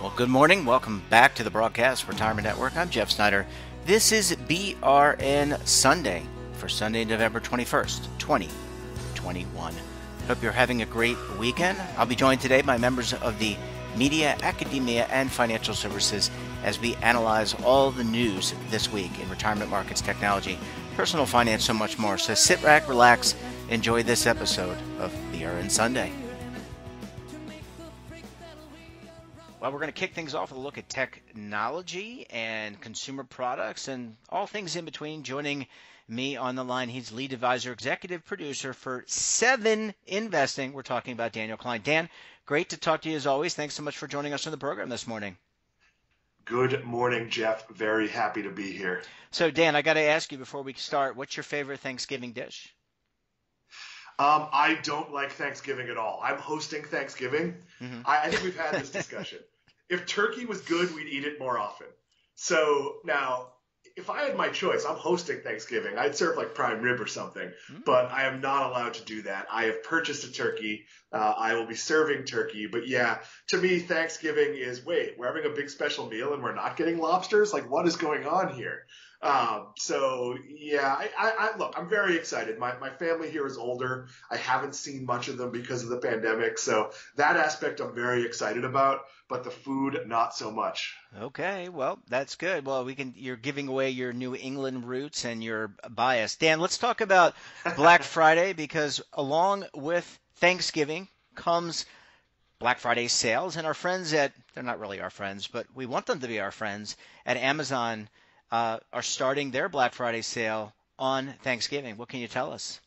Well, good morning. Welcome back to the Broadcast Retirement Network. I'm Jeff Snyder. This is BRN Sunday for Sunday, November 21st, 2021. Hope you're having a great weekend. I'll be joined today by members of the media, academia, and financial services as we analyze all the news this week in retirement markets, technology, personal finance, so much more. So sit back, relax, enjoy this episode of BRN Sunday. Well, we're going to kick things off with a look at technology and consumer products and all things in between. Joining me on the line, he's lead advisor, executive producer for Seven Investing. We're talking about Daniel Kline. Dan, great to talk to you as always. Thanks so much for joining us on the program this morning. Good morning, Jeff. Very happy to be here. So, Dan, I got to ask you before we start, what's your favorite Thanksgiving dish? I don't like Thanksgiving at all. I'm hosting Thanksgiving. Mm-hmm. I think we've had this discussion. If turkey was good, we'd eat it more often. So now, if I had my choice, I'm hosting Thanksgiving. I'd serve like prime rib or something, but I am not allowed to do that. I have purchased a turkey. I will be serving turkey. But yeah, to me, Thanksgiving is, wait, we're having a big special meal and we're not getting lobsters? Like, what is going on here? Look, I'm very excited. My family here is older. I haven't seen much of them because of the pandemic. So that aspect I'm very excited about, but the food, not so much. Okay. Well, that's good. Well, you're giving away your New England roots and your bias. Dan, let's talk about Black Friday, because along with Thanksgiving comes Black Friday sales, and our friends they're not really our friends, but we want them to be our friends at Amazon, are starting their Black Friday sale on Thanksgiving. What can you tell us?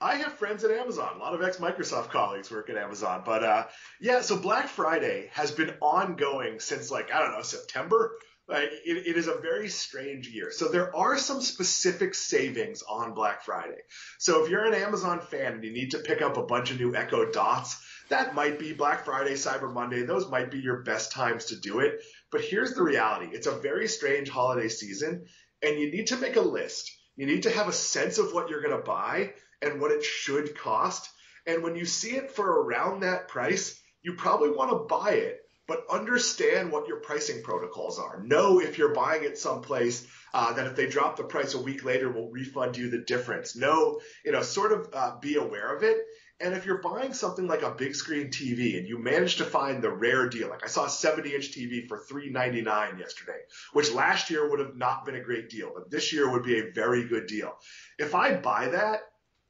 I have friends at Amazon. A lot of ex-Microsoft colleagues work at Amazon. But so Black Friday has been ongoing since September. Like, it is a very strange year. So there are some specific savings on Black Friday. So if you're an Amazon fan and you need to pick up a bunch of new Echo Dots, that might be Black Friday, Cyber Monday. Those might be your best times to do it. But here's the reality. It's a very strange holiday season, and you need to make a list. You need to have a sense of what you're going to buy and what it should cost. And when you see it for around that price, you probably want to buy it, but understand what your pricing protocols are. Know if you're buying it someplace that if they drop the price a week later, we'll refund you the difference. Be aware of it. And if you're buying something like a big screen TV and you manage to find the rare deal, like I saw a 70-inch TV for $399 yesterday, which last year would have not been a great deal, but this year would be a very good deal. If I buy that,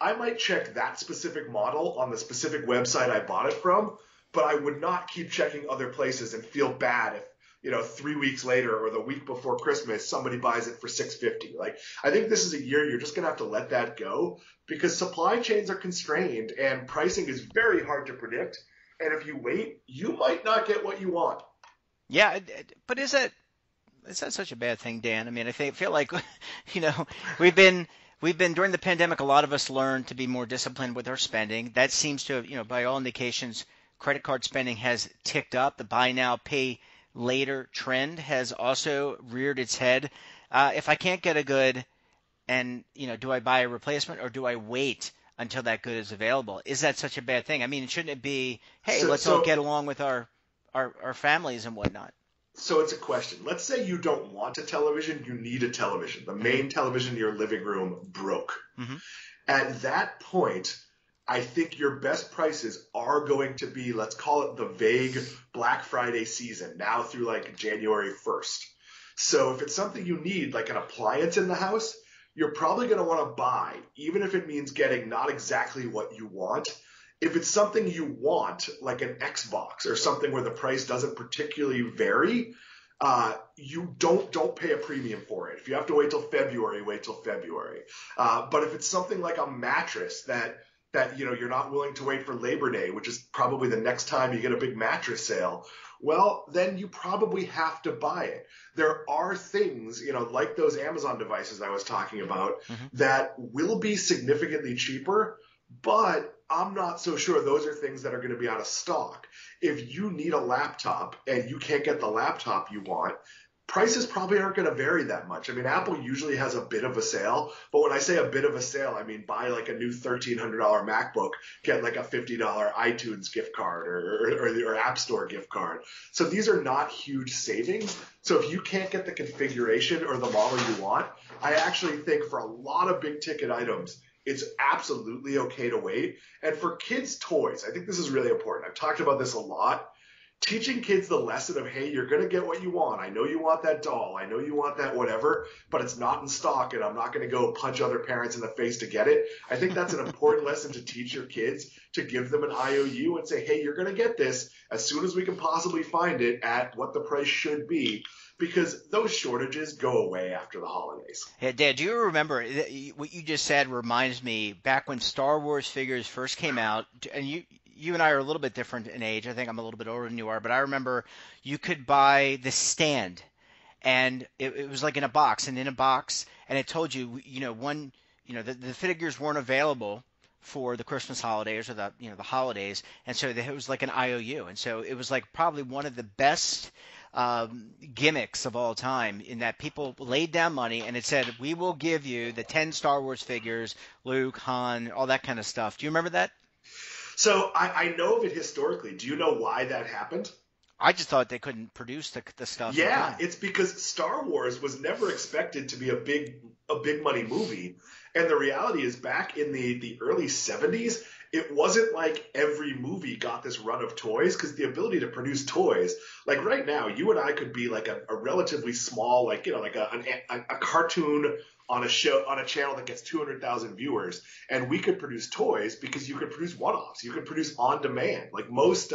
I might check that specific model on the specific website I bought it from, but I would not keep checking other places and feel bad if, 3 weeks later or the week before Christmas, somebody buys it for $650. Like, I think this is a year you're just going to have to let that go, because supply chains are constrained and pricing is very hard to predict. And if you wait, you might not get what you want. Yeah, but is that such a bad thing, Dan? I mean, I feel like, we've been during the pandemic, a lot of us learned to be more disciplined with our spending. That seems to have, by all indications, credit card spending has ticked up. The buy now, pay later trend has also reared its head. If I can't get a good, and do I buy a replacement or do I wait until that good is available? Is that such a bad thing? I mean, shouldn't it be, hey, let's all get along with our families and whatnot? So it's a question. Let's say you don't want a television, you need a television. The main television in your living room broke. Mm-hmm. At that point, I think your best prices are going to be, let's call it the vague Black Friday season, now through like January 1st. So if it's something you need, like an appliance in the house, you're probably going to want to buy, even if it means getting not exactly what you want. If it's something you want, like an Xbox or something where the price doesn't particularly vary, you don't pay a premium for it. If you have to wait till February, wait till February. But if it's something like a mattress that you're not willing to wait for Labor Day, which is probably the next time you get a big mattress sale, well, then you probably have to buy it. There are things, like those Amazon devices I was talking about, mm-hmm. that will be significantly cheaper, but I'm not so sure those are things that are going to be out of stock. If you need a laptop and you can't get the laptop you want, prices probably aren't going to vary that much. I mean, Apple usually has a bit of a sale, but when I say a bit of a sale, I mean, buy like a new $1,300 MacBook, get like a $50 iTunes gift card or App Store gift card. So these are not huge savings. So if you can't get the configuration or the model you want, I actually think for a lot of big ticket items, it's absolutely okay to wait. And for kids' toys, I think this is really important. I've talked about this a lot. Teaching kids the lesson of, hey, you're going to get what you want. I know you want that doll. I know you want that whatever, but it's not in stock, and I'm not going to go punch other parents in the face to get it. I think that's an important lesson to teach your kids, to give them an IOU and say, hey, you're going to get this as soon as we can possibly find it at what the price should be, because those shortages go away after the holidays. Hey, Dad, do you remember what you just said reminds me back when Star Wars figures first came out, and you and I are a little bit different in age. I think I'm a little bit older than you are, but I remember you could buy the stand, and it was like in a box, and it told you, the figures weren't available for the Christmas holidays or the holidays, and so it was like an IOU, and so it was like probably one of the best gimmicks of all time, in that people laid down money and it said, we will give you the 10 Star Wars figures, Luke, Han, all that kind of stuff. Do you remember that? So I know of it historically. Do you know why that happened? I just thought they couldn't produce the stuff. Yeah, it's because Star Wars was never expected to be a big money movie. And the reality is, back in the early 70s, it wasn't like every movie got this run of toys, because the ability to produce toys, like right now, you and I could be like a relatively small, like, you know, like a cartoon on a show, on a channel that gets 200,000 viewers, and we could produce toys because you could produce one-offs, you could produce on demand, like most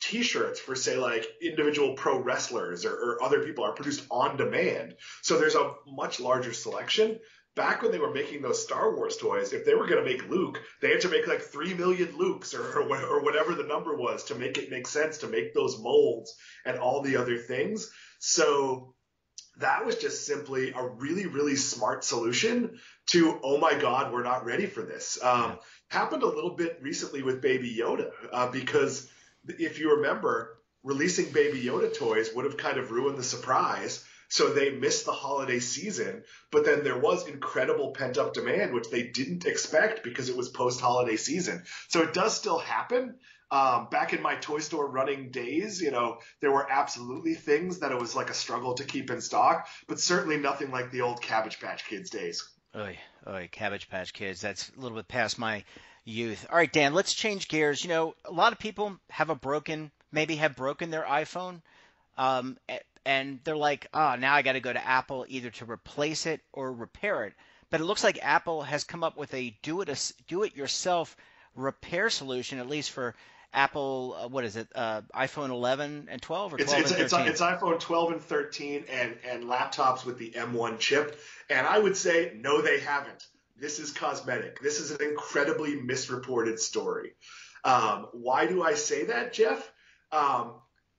T-shirts for, say, like individual pro wrestlers or other people are produced on demand. So there's a much larger selection. Back when they were making those Star Wars toys, if they were going to make Luke, they had to make like 3 million Lukes or whatever the number was to make it make sense, to make those molds and all the other things. So that was just simply a really, really smart solution to, oh my God, we're not ready for this. Happened a little bit recently with Baby Yoda, because if you remember, releasing Baby Yoda toys would have kind of ruined the surprise. So they missed the holiday season, but then there was incredible pent-up demand, which they didn't expect because it was post-holiday season. So it does still happen. Back in my toy store running days, there were absolutely things that it was like a struggle to keep in stock, but certainly nothing like the old Cabbage Patch Kids days. Oy, Cabbage Patch Kids. That's a little bit past my youth. All right, Dan, let's change gears. A lot of people have broken their iPhone. And they're like, now I got to go to Apple either to replace it or repair it. But it looks like Apple has come up with a do-it-yourself repair solution, at least for Apple. What is it? iPhone 11 and 12 or 12 and 13? It's iPhone 12 and 13 and laptops with the M1 chip. And I would say, no, they haven't. This is cosmetic. This is an incredibly misreported story. Why do I say that, Jeff?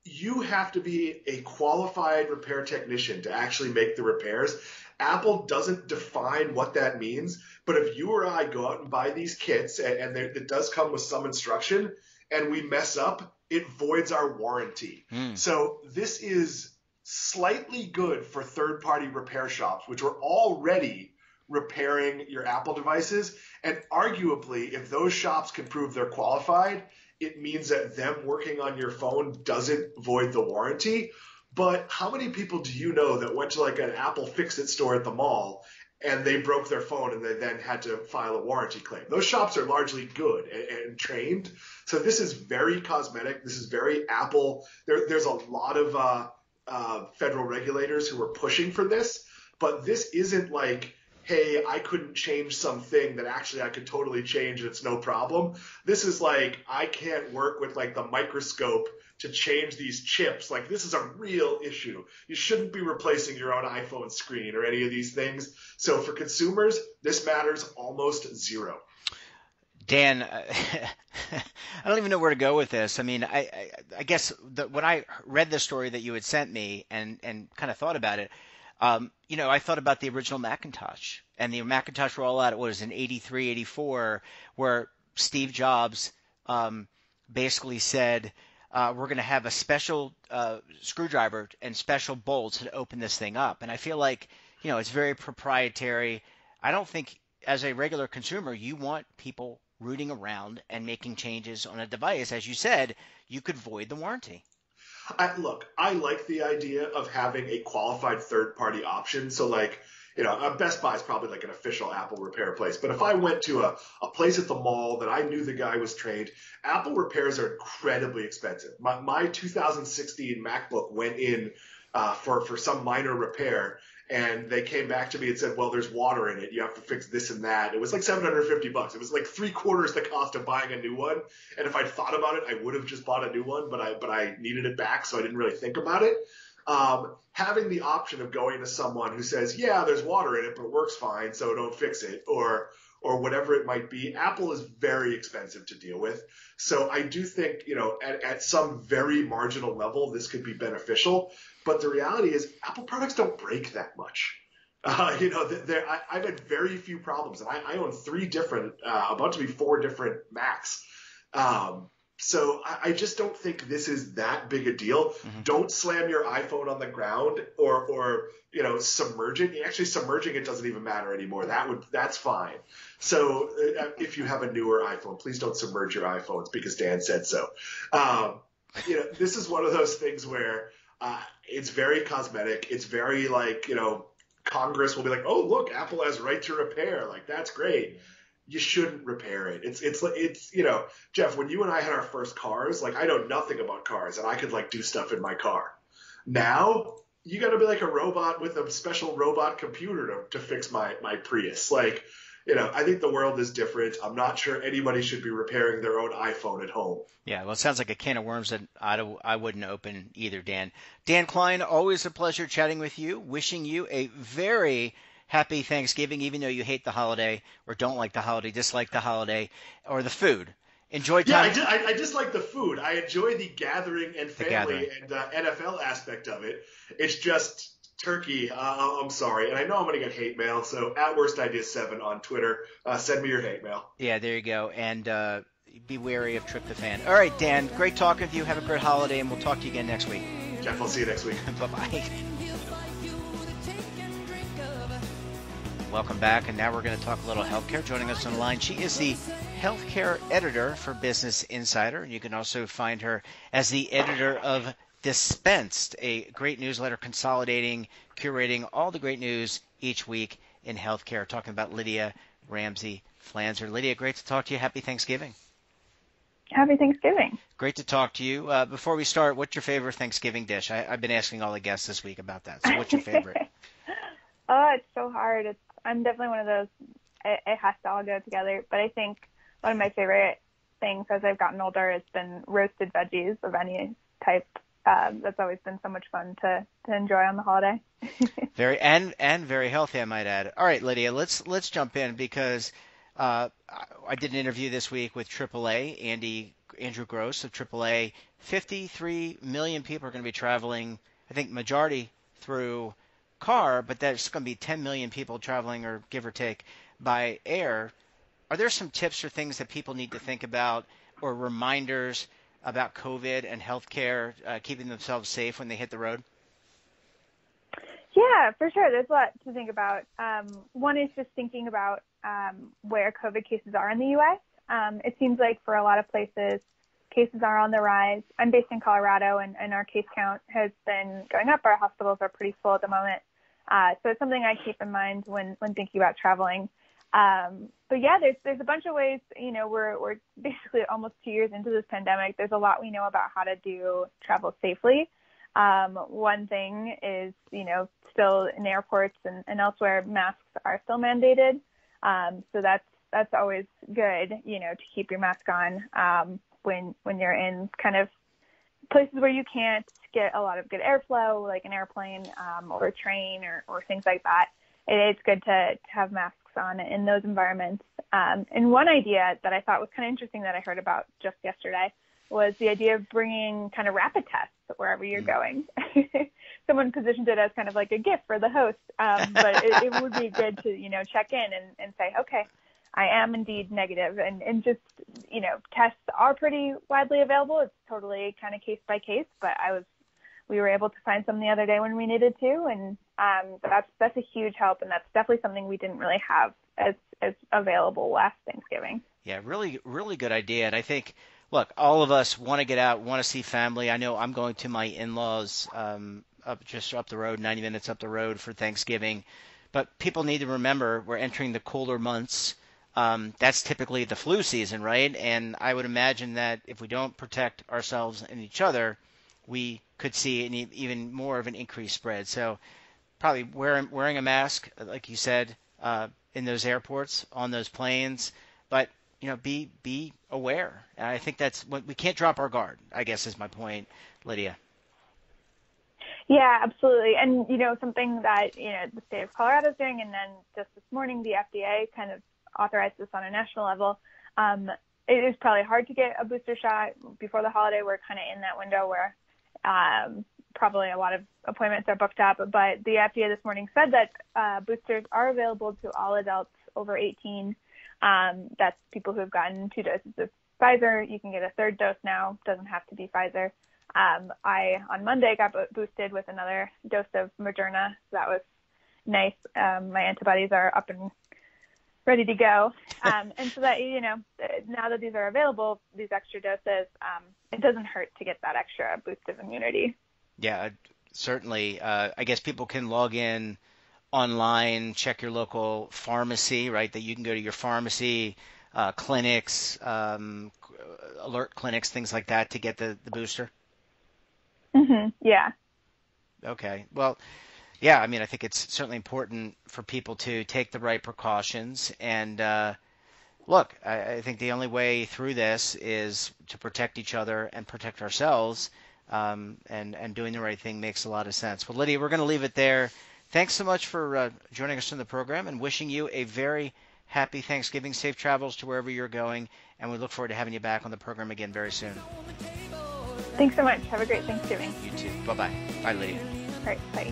You have to be a qualified repair technician to actually make the repairs. Apple doesn't define what that means, but if you or I go out and buy these kits, and it does come with some instruction, and we mess up, it voids our warranty. So this is slightly good for third-party repair shops, which were already repairing your Apple devices, and arguably, if those shops can prove they're qualified, it means that them working on your phone doesn't void the warranty. But how many people do you know that went to like an Apple Fix-It store at the mall and they broke their phone and they then had to file a warranty claim? Those shops are largely good and trained. So this is very cosmetic. This is very Apple. There's a lot of federal regulators who are pushing for this, but this isn't like, hey, I couldn't change something that actually I could totally change and it's no problem. This is like, I can't work with like the microscope to change these chips. Like, this is a real issue. You shouldn't be replacing your own iPhone screen or any of these things. So for consumers, this matters almost zero. Dan, I don't even know where to go with this. I mean, I guess when I read the story that you had sent me and kind of thought about it, I thought about the original Macintosh and the Macintosh rollout. It was in 83, 84, where Steve Jobs basically said, We're going to have a special screwdriver and special bolts to open this thing up. And I feel like, you know, it's very proprietary. I don't think as a regular consumer you want people rooting around and making changes on a device. As you said, you could void the warranty. Look, I like the idea of having a qualified third-party option. So, like, you know, Best Buy is probably like an official Apple repair place. But if I went to a place at the mall that I knew the guy was trained, Apple repairs are incredibly expensive. My 2016 MacBook went in for some minor repair, and they came back to me and said, well, there's water in it. You have to fix this and that. It was like $750. It was like 3/4 the cost of buying a new one. And if I'd thought about it, I would have just bought a new one, but I needed it back, so I didn't really think about it. Having the option of going to someone who says, yeah, there's water in it, but it works fine, so don't fix it, or whatever it might be. Apple is very expensive to deal with. So I do think, you know, at some very marginal level, this could be beneficial. But the reality is Apple products don't break that much. You know, I've had very few problems. And I own 3 different, about to be 4 different Macs. So I just don't think this is that big a deal. Mm-hmm. Don't slam your iPhone on the ground or you know, submerge it. Actually, submerging it doesn't even matter anymore. That's fine. So if you have a newer iPhone, please don't submerge your iPhones because Dan said so. You know, this is one of those things where it's very cosmetic. It's very like, you know, Congress will be like, oh, look, Apple has right to repair. Like, that's great. You shouldn't repair it. It's you know, Jeff, when you and I had our first cars, like, I know nothing about cars and I could like do stuff in my car. Now you got to be like a robot with a special robot computer to fix my Prius. Like, you know, I think the world is different. I'm not sure anybody should be repairing their own iPhone at home. Yeah, well, it sounds like a can of worms that I wouldn't open either, Dan. Dan Kline, always a pleasure chatting with you. Wishing you a very happy Thanksgiving, even though you hate the holiday or don't like the holiday, dislike the holiday or the food. Enjoy time. Yeah, I dislike the food. I enjoy the gathering and family and NFL aspect of it. It's just turkey. I'm sorry. And I know I'm going to get hate mail. So at Worst Idea 7 on Twitter, send me your hate mail. Yeah, there you go. And be wary of tryptophan. All right, Dan, great talking with you. Have a great holiday, and we'll talk to you again next week. Jeff, I'll see you next week. Bye-bye. Welcome back, and now we're going to talk a little healthcare. Joining us on the line, she is the healthcare editor for Business Insider. You can also find her as the editor of Dispensed, a great newsletter consolidating, curating all the great news each week in healthcare. Talking about Lydia Ramsey Flanzer. Lydia, great to talk to you. Happy Thanksgiving. Happy Thanksgiving. Great to talk to you. Before we start, what's your favorite Thanksgiving dish? I've been asking all the guests this week about that. So what's your favorite? Oh, it's so hard. I'm definitely one of those, it has to all go together. But I think one of my favorite things as I've gotten older has been roasted veggies of any type. That's always been so much fun to enjoy on the holiday. Very and very healthy, I might add. All right, Lydia, let's jump in because I did an interview this week with AAA, Andrew Gross of AAA. 53 million people are going to be traveling, I think majority through car, but there's going to be 10 million people traveling, or give or take, by air. Are there some tips or things that people need to think about, or reminders about COVID and healthcare, keeping themselves safe when they hit the road? Yeah, for sure. There's a lot to think about. One is just thinking about where COVID cases are in the U.S. It seems like for a lot of places, cases are on the rise. I'm based in Colorado, and our case count has been going up. Our hospitals are pretty full at the moment. So it's something I keep in mind when thinking about traveling. But yeah, there's a bunch of ways, you know, we're basically almost 2 years into this pandemic. There's a lot we know about how to do travel safely. One thing is, you know, still in airports and elsewhere, masks are still mandated. So that's always good, you know, to keep your mask on, when you're in kind of places where you can't get a lot of good airflow, like an airplane, or a train or things like that. It's good to have masks on in those environments. And one idea that I thought was kind of interesting that I heard about just yesterday was the idea of bringing kind of rapid tests wherever you're going. Someone positioned it as kind of like a gift for the host, but it would be good to, you know, check in and say, okay, I am indeed negative. And just, you know, tests are pretty widely available. It's totally kind of case by case, but we were able to find some the other day when we needed to. And that's a huge help. And that's definitely something we didn't really have as available last Thanksgiving. Yeah, really, really good idea. And I think, look, all of us want to get out, want to see family. I know I'm going to my in-laws up the road, 90 minutes up the road for Thanksgiving. But people need to remember we're entering the cooler months. That's typically the flu season, right? And I would imagine that if we don't protect ourselves and each other, we could see an even more of an increased spread. So probably wearing a mask, like you said, in those airports, on those planes, but you know, be aware. And I think that's what we can't drop our guard, I guess is my point, Lydia. Yeah, absolutely. And, you know, something that, you know, the state of Colorado is doing, and then just this morning, the FDA kind of authorized this on a national level. It is probably hard to get a booster shot before the holiday. We're kind of in that window where probably a lot of appointments are booked up. But the FDA this morning said that boosters are available to all adults over 18. That's people who have gotten 2 doses of Pfizer. You can get a 3rd dose now. Doesn't have to be Pfizer. I, on Monday, got boosted with another dose of Moderna. So that was nice. My antibodies are up and ready to go. And so that, you know, now that these are available, these extra doses, it doesn't hurt to get that extra boost of immunity. Yeah, certainly. I guess people can log in online, check your local pharmacy, right, that you can go to your pharmacy, clinics, alert clinics, things like that to get the booster? Mm-hmm. Yeah. Okay. Well, yeah, I mean, I think it's certainly important for people to take the right precautions. And look, I think the only way through this is to protect each other and protect ourselves. And doing the right thing makes a lot of sense. Well, Lydia, we're going to leave it there. Thanks so much for joining us on the program, and wishing you a very happy Thanksgiving, safe travels to wherever you're going, and we look forward to having you back on the program again very soon. Thanks so much. Have a great Thanksgiving. You too. Bye-bye. Bye, Lydia. All right. Bye.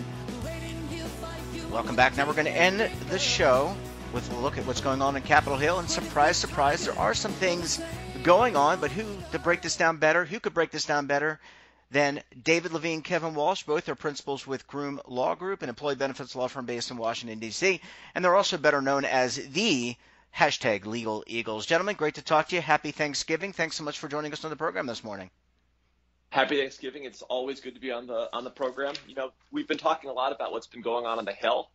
Welcome back. Now we're going to end the show with a look at what's going on in Capitol Hill, and surprise, surprise, there are some things going on, but who could break this down better than David Levine, Kevin Walsh. Both are principals with Groom Law Group, an employee benefits law firm based in Washington, D.C., and they're also better known as the #LegalEagles. Gentlemen, great to talk to you. Happy Thanksgiving. Thanks so much for joining us on the program this morning. Happy Thanksgiving. It's always good to be on the program. You know, we've been talking a lot about what's been going on the Hill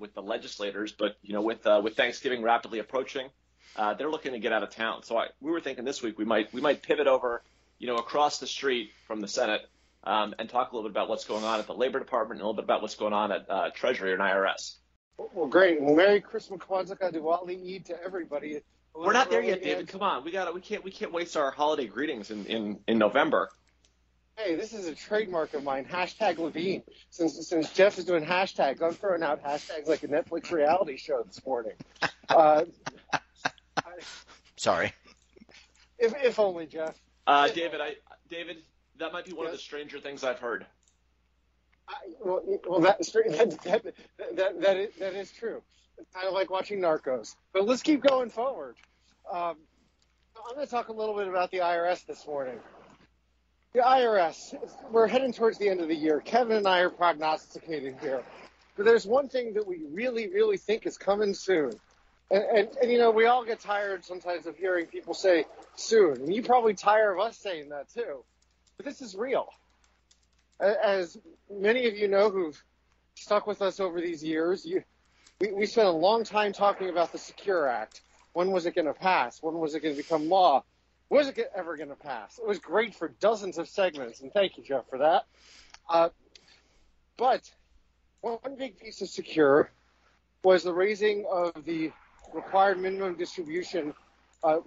with the legislators, but, you know, with Thanksgiving rapidly approaching, they're looking to get out of town. So we were thinking this week we might pivot over, you know, across the street from the Senate, and talk a little bit about what's going on at the Labor Department and a little bit about what's going on at Treasury and IRS. Well, great. Well, Merry Christmas, Kwanzaa, Diwali, Eid to everybody. We're not there yet, David. Come on, we can't waste our holiday greetings in November. Hey, this is a trademark of mine. #Levine. Since Jeff is doing hashtags, I'm throwing out hashtags like a Netflix reality show this morning. Sorry. If only, Jeff. David, that might be one of the stranger things I've heard. That is true. I like watching Narcos, but let's keep going forward. I'm going to talk a little bit about the IRS this morning. The IRS, we're heading towards the end of the year. Kevin and I are prognosticating here, but there's one thing that we really, really think is coming soon. And you know, we all get tired sometimes of hearing people say soon, and you probably tire of us saying that too, but this is real. As many of you know who've stuck with us over these years, we spent a long time talking about the SECURE Act. When was it going to pass? When was it going to become law? Was it ever going to pass? It was great for dozens of segments, and thank you, Jeff, for that. But one big piece of SECURE was the raising of the required minimum distribution,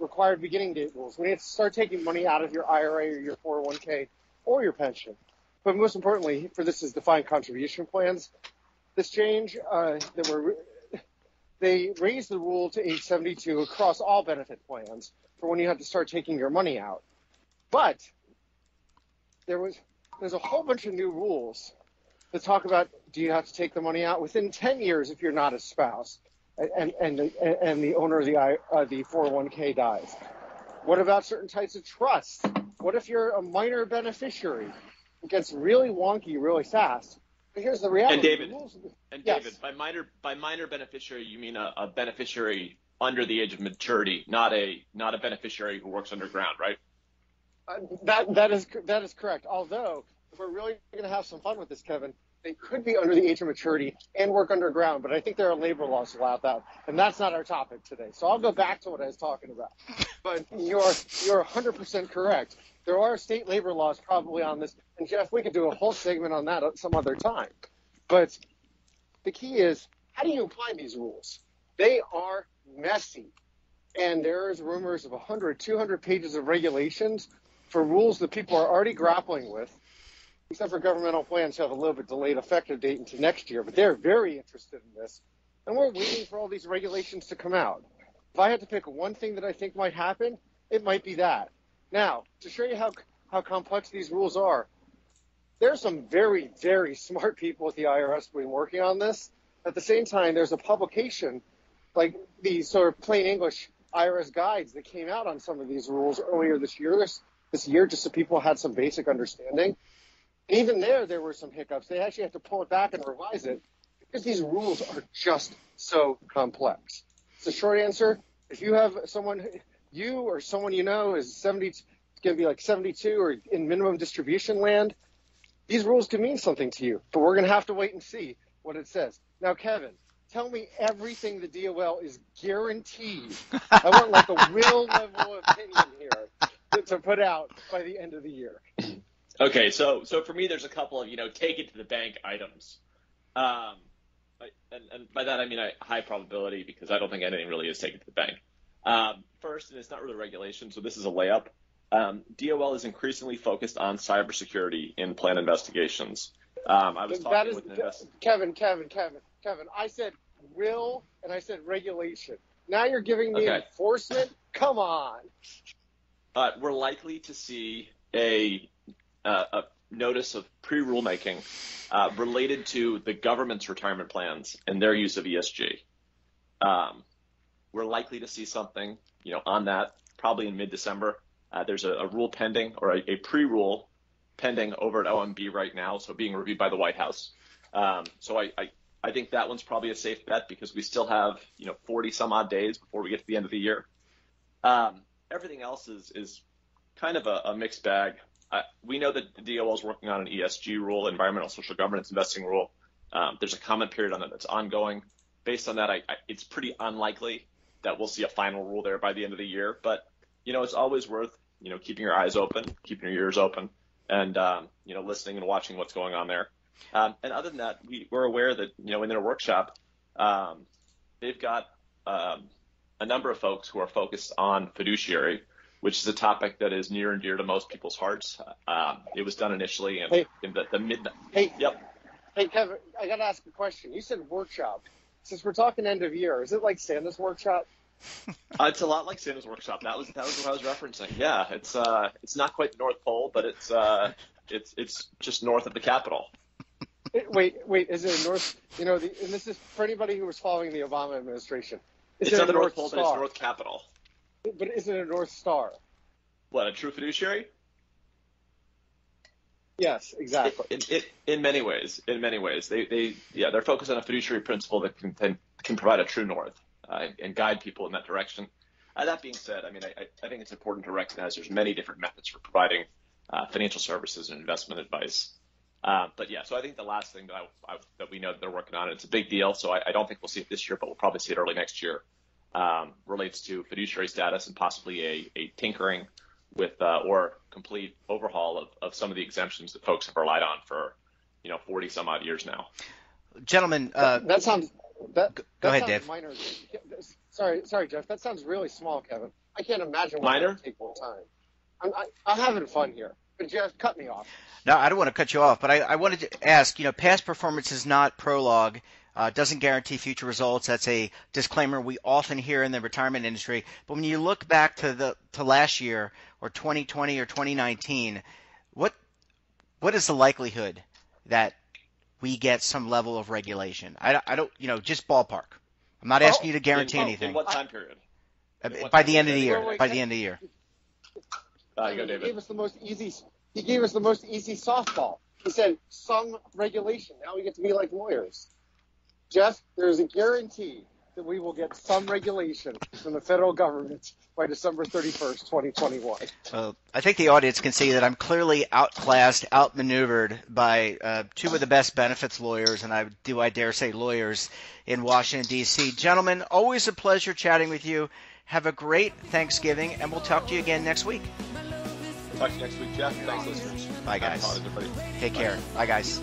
required beginning date rules. We need to start taking money out of your IRA or your 401k or your pension. But most importantly, for this is defined contribution plans. This change, they raised the rule to age 72 across all benefit plans for when you have to start taking your money out. But there's a whole bunch of new rules that talk about, do you have to take the money out within 10 years if you're not a spouse? and the owner of the 401k dies? What about certain types of trusts? What if you're a minor beneficiary? It gets really wonky really fast. But here's the reality. And David, David, by minor beneficiary, you mean a beneficiary under the age of maturity, not a beneficiary who works underground, right? That is correct. Although, if we're really going to have some fun with this, Kevin, they could be under the age of maturity and work underground, but I think there are labor laws allowed that, and that's not our topic today. So I'll go back to what I was talking about. But you're 100% correct. There are state labor laws probably on this, and Jeff, we could do a whole segment on that at some other time. But the key is, how do you apply these rules? They are messy, and there is rumors of 100, 200 pages of regulations for rules that people are already grappling with. Except for governmental plans have a little bit delayed effective date into next year, but they're very interested in this. And we're waiting for all these regulations to come out. If I had to pick one thing that I think might happen, it might be that. Now, to show you how complex these rules are, there's some very, very smart people at the IRS who've been working on this. At the same time, there's a publication, like these sort of plain English IRS guides that came out on some of these rules earlier this year, just so people had some basic understanding. Even there were some hiccups. They actually had to pull it back and revise it because these rules are just so complex. The short answer, if you have someone, you or someone you know is 70, it's going to be like 72 or in minimum distribution land, these rules can mean something to you, but we're going to have to wait and see what it says. Now, Kevin, tell me everything the DOL is guaranteed. I want like a real level of opinion here to put out by the end of the year. Okay, so for me, there's a couple of, take it to the bank items. And by that, I mean high probability, because I don't think anything really is taken to the bank. First, and it's not really regulation, so this is a layup. DOL is increasingly focused on cybersecurity in plan investigations. I was talking with an investor. Kevin, I said will, and I said regulation. Now you're giving me enforcement? Come on. We're likely to see a notice of pre-rulemaking related to the government's retirement plans and their use of ESG. We're likely to see something, on that probably in mid-December. There's a rule pending or a pre-rule pending over at OMB right now, so being reviewed by the White House. So I think that one's probably a safe bet because we still have 40 some odd days before we get to the end of the year. Everything else is kind of a mixed bag. We know that the DOL is working on an ESG rule, environmental social governance investing rule. There's a comment period on that that's ongoing. Based on that, it's pretty unlikely that we'll see a final rule there by the end of the year. But, it's always worth, keeping your eyes open, keeping your ears open, and, listening and watching what's going on there. And other than that, we're aware that, in their workshop, they've got a number of folks who are focused on fiduciary, which is a topic that is near and dear to most people's hearts. It was done initially in the midnight. Hey, Kevin, I got to ask a question. You said workshop. Since we're talking end of year, is it like Santa's workshop? It's a lot like Santa's workshop. That was what I was referencing. Yeah, it's not quite the North Pole, but it's just north of the Capitol. Wait, is it north? And this is for anybody who was following the Obama administration. It's not the North Pole, but it's North Capitol. But isn't it a North Star? What, a true fiduciary? Yes, exactly. In many ways, they're focused on a fiduciary principle that can provide a true north and guide people in that direction. That being said, I think it's important to recognize there's many different methods for providing financial services and investment advice. So I think the last thing that we know that they're working on, and it's a big deal, so I don't think we'll see it this year, but we'll probably see it early next year. Relates to fiduciary status and possibly a tinkering with or complete overhaul of some of the exemptions that folks have relied on for 40 some odd years now. Gentlemen, go ahead, Dave. Minor. Sorry, Jeff. That sounds really small, Kevin. I can't imagine why it would take more time. I'm having fun here, but Jeff, cut me off. No, I don't want to cut you off, but I wanted to ask. Past performance is not prologue. Doesn't guarantee future results. That's a disclaimer we often hear in the retirement industry. But when you look back to last year or 2020 or 2019, what is the likelihood that we get some level of regulation? I don't, just ballpark. I'm not asking you to guarantee anything. In what time period? By the end of the year. By the end of the year. He gave us the most easy. He gave us the most easy softball. He said some regulation. Now we get to be like lawyers. Jeff, there's a guarantee that we will get some regulation from the federal government by December 31st, 2021. I think the audience can see that I'm clearly outclassed, outmaneuvered by two of the best benefits lawyers, and I dare say lawyers in Washington, D.C. Gentlemen, always a pleasure chatting with you. Have a great Thanksgiving, and we'll talk to you again next week. Talk to you next week, Jeff. Thanks, listeners. Bye, guys. Take care. Bye, guys.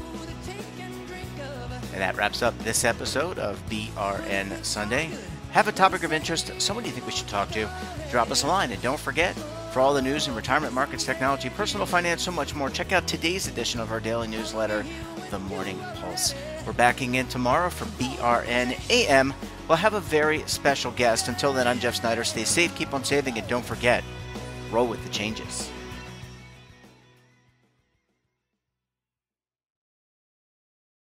And that wraps up this episode of BRN Sunday. Have a topic of interest, someone you think we should talk to? Drop us a line. And don't forget, for all the news in retirement markets, technology, personal finance, so much more, check out today's edition of our daily newsletter, The Morning Pulse. We're backing in tomorrow for BRN AM. We'll have a very special guest. Until then, I'm Jeff Snyder. Stay safe, keep on saving, and don't forget, roll with the changes.